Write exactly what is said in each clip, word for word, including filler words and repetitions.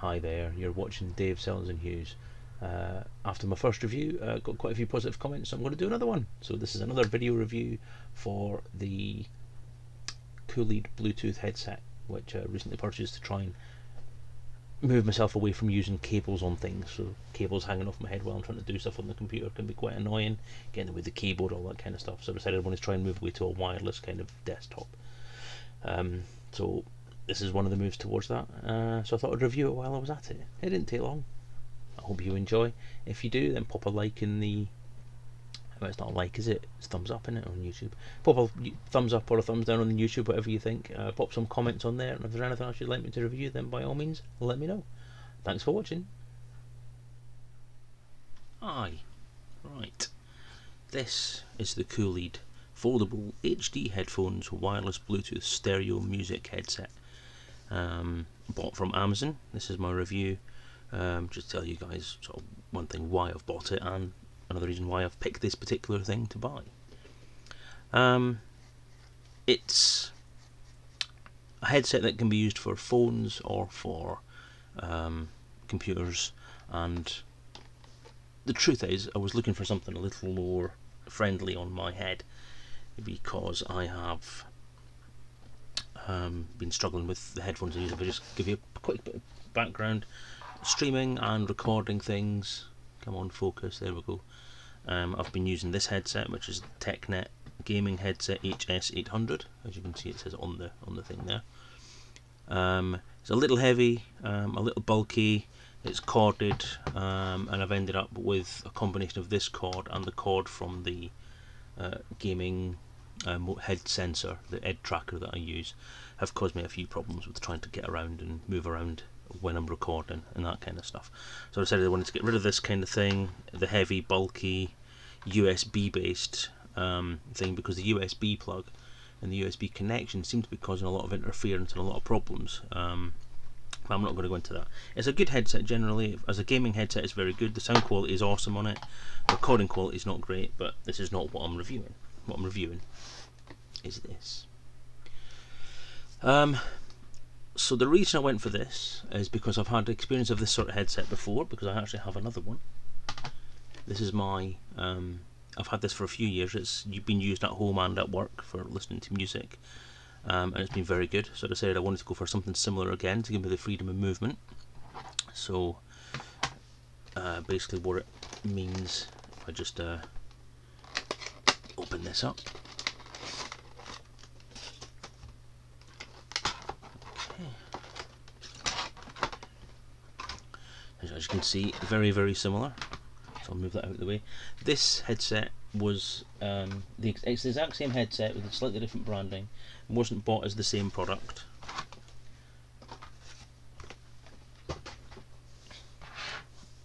Hi there, you're watching Dave Selens and Hughes. Uh, after my first review, I uh, got quite a few positive comments, so I'm going to do another one. So this is another video review for the Coolead Bluetooth headset, which I recently purchased to try and move myself away from using cables on things. So cables hanging off my head while I'm trying to do stuff on the computer can be quite annoying, getting with the keyboard, all that kind of stuff. So I decided I wanted to try and move away to a wireless kind of desktop. Um, so this is one of the moves towards that. Uh, so I thought I'd review it while I was at it. It didn't take long. I hope you enjoy. If you do, then pop a like in the... Well, it's not a like, is it? It's thumbs up, isn't it, on YouTube? Pop a thumbs up or a thumbs down on the YouTube, whatever you think. Uh, pop some comments on there, and if there's anything else you'd like me to review, then by all means, let me know. Thanks for watching. Hi. Right. This is the Coolead foldable H D headphones wireless Bluetooth stereo music headset. Um, bought from Amazon. This is my review. Um, just to tell you guys sort of one thing why I've bought it and another reason why I've picked this particular thing to buy. Um, it's a headset that can be used for phones or for um, computers, and the truth is I was looking for something a little more friendly on my head because I have um, been struggling with the headphones I use. If I just give you a quick bit of background, streaming and recording things. Come on, focus, there we go. Um, I've been using this headset, which is the TechNet Gaming Headset H S eight hundred. As you can see, it says on the on the thing there. Um, it's a little heavy, um, a little bulky. It's corded, um, and I've ended up with a combination of this cord and the cord from the uh, gaming um, head sensor, the head tracker that I use, have caused me a few problems with trying to get around and move around when I'm recording and that kind of stuff. So I decided I wanted to get rid of this kind of thing, the heavy, bulky, U S B based um, thing, because the U S B plug and the U S B connection seem to be causing a lot of interference and a lot of problems. Um, but I'm not going to go into that. It's a good headset generally. As a gaming headset, it's very good. The sound quality is awesome on it. The recording quality is not great, but this is not what I'm reviewing. What I'm reviewing is this. Um, So the reason I went for this is because I've had experience of this sort of headset before, because I actually have another one. This is my, um, I've had this for a few years. It's been used at home and at work for listening to music, um, and it's been very good. So I decided I wanted to go for something similar again to give me the freedom of movement. So uh, basically what it means, if I just uh, open this up. As you can see, very very similar, so I'll move that out of the way. This headset was um, the, it's the exact same headset with a slightly different branding, and wasn't bought as the same product.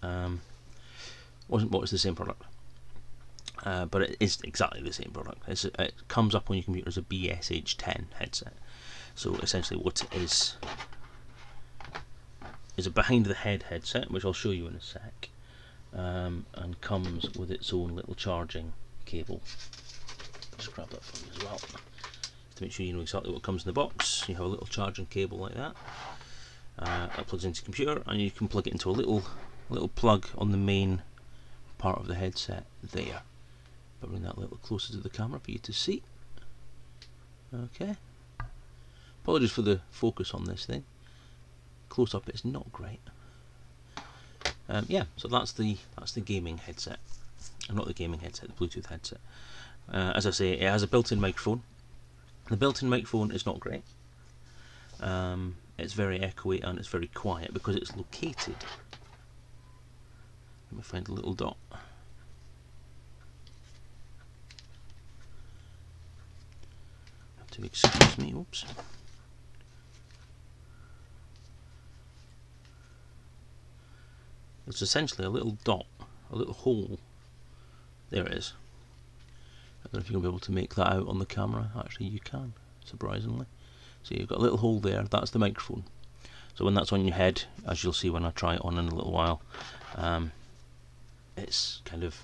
Um, wasn't bought as the same product, uh, but it is exactly the same product. It's, it comes up on your computer as a B S H ten headset. So essentially what it is, is a behind the head headset, which I'll show you in a sec, um, and comes with its own little charging cable. Just grab that for you as well, to make sure you know exactly what comes in the box. You have a little charging cable like that, uh, that plugs into the computer, and you can plug it into a little little plug on the main part of the headset there. But bring that a little closer to the camera for you to see. Okay. Apologies for the focus on this thing. Close up, it's not great. Um, yeah, so that's the that's the gaming headset. Not the gaming headset, the Bluetooth headset. Uh, as I say, it has a built-in microphone. The built-in microphone is not great. Um, it's very echoey and it's very quiet because it's located. Let me find a little dot. Have to excuse me. Oops. It's essentially a little dot, a little hole. There it is. I don't know if you're going to be able to make that out on the camera. Actually, you can, surprisingly. So you've got a little hole there, that's the microphone. So when that's on your head, as you'll see when I try it on in a little while, um, it's kind of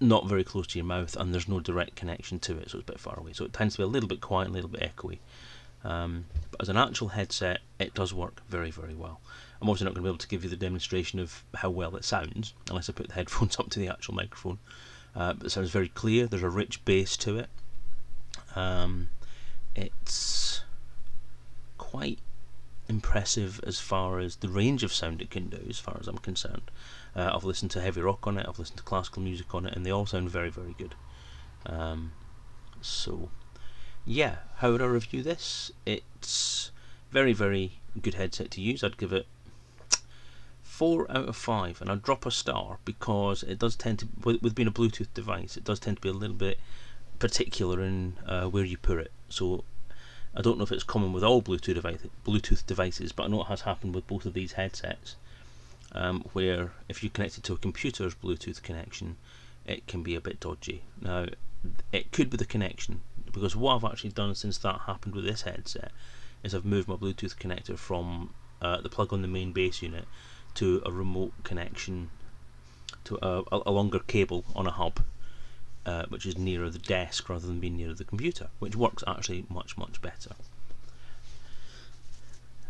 not very close to your mouth and there's no direct connection to it, so it's a bit far away. So it tends to be a little bit quiet, a little bit echoey. Um, but as an actual headset, it does work very, very well. I'm obviously not going to be able to give you the demonstration of how well it sounds, unless I put the headphones up to the actual microphone. Uh, but it sounds very clear, there's a rich bass to it. Um, it's quite impressive as far as the range of sound it can do, as far as I'm concerned. Uh, I've listened to heavy rock on it, I've listened to classical music on it, and they all sound very, very good. Um, so, yeah, how would I review this? It's very, very good headset to use. I'd give it four out of five, and I'd drop a star because it does tend to, with, with being a Bluetooth device, it does tend to be a little bit particular in uh, where you put it. So I don't know if it's common with all Bluetooth, device, Bluetooth devices, but I know it has happened with both of these headsets, um, where if you connect it to a computer's Bluetooth connection, it can be a bit dodgy. Now, it could be the connection, because what I've actually done since that happened with this headset is I've moved my Bluetooth connector from uh, the plug on the main base unit to a remote connection, to a, a longer cable on a hub, Uh, which is nearer the desk rather than being nearer the computer, which works actually much, much better.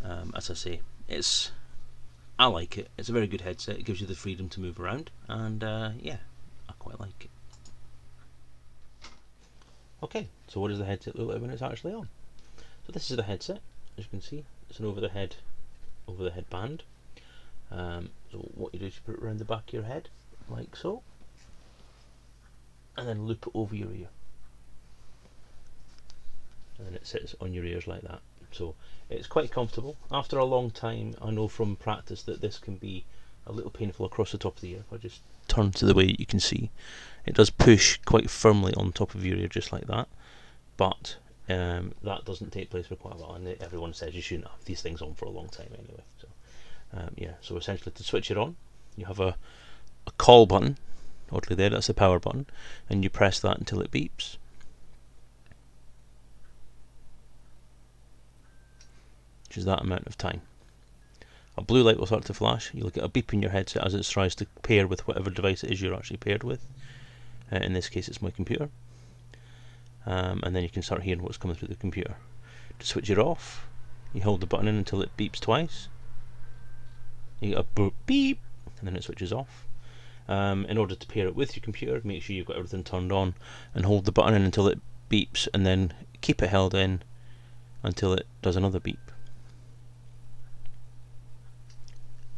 Um, as I say, it's I like it. It's a very good headset. It gives you the freedom to move around, and uh, yeah, I quite like it. Okay, so what does the headset look like when it's actually on? So this is the headset. As you can see, it's an over the head, over the head band. Um, so what you do is you put it around the back of your head, like so, and then loop it over your ear, and it sits on your ears like that. So it's quite comfortable. After a long time, I know from practice that this can be a little painful across the top of the ear. If I just turn to the way you can see, it does push quite firmly on top of your ear, just like that, but um, that doesn't take place for quite a while, and everyone says you shouldn't have these things on for a long time anyway. So um, yeah, so essentially to switch it on, you have a, a call button. Oddly there, that's the power button, and you press that until it beeps. Which is that amount of time. A blue light will start to flash, you'll get a beep in your headset as it tries to pair with whatever device it is you're actually paired with. Uh, in this case it's my computer. Um, and then you can start hearing what's coming through the computer. To switch it off, you hold the button in until it beeps twice. You get a beep, and then it switches off. Um, in order to pair it with your computer, make sure you've got everything turned on, and hold the button in until it beeps, and then keep it held in until it does another beep.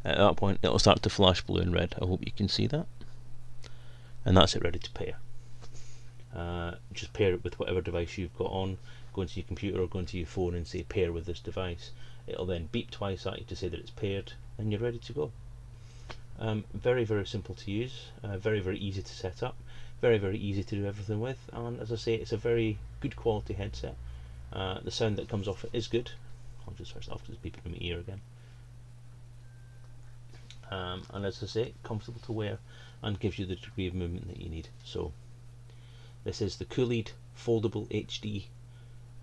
At that point it'll start to flash blue and red. I hope you can see that. And that's it, ready to pair. Uh, just pair it with whatever device you've got on. Go into your computer or go into your phone and say pair with this device. It'll then beep twice at you to say that it's paired, and you're ready to go. Um, very, very simple to use, uh, very, very easy to set up, very, very easy to do everything with, and as I say, it's a very good quality headset. Uh, the sound that comes off it is good. I'll just switch it off because it's beeping in my ear again. Um, and as I say, comfortable to wear and gives you the degree of movement that you need. So, this is the Coolead Foldable H D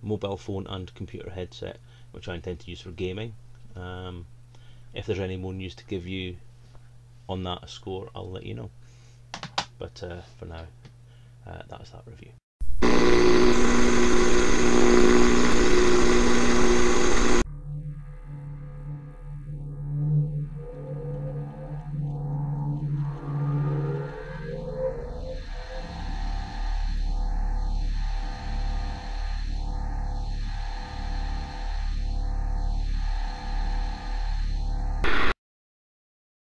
Mobile Phone and Computer Headset, which I intend to use for gaming. Um, if there's any more news to give you on that score, I'll let you know, but uh, for now, uh, that's that review.